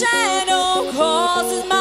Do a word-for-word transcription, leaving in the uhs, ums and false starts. shadow causes my